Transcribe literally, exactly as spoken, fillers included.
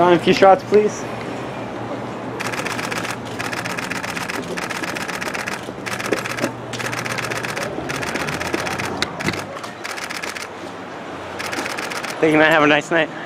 John, a few shots, please. Thank you, man. Have a nice night.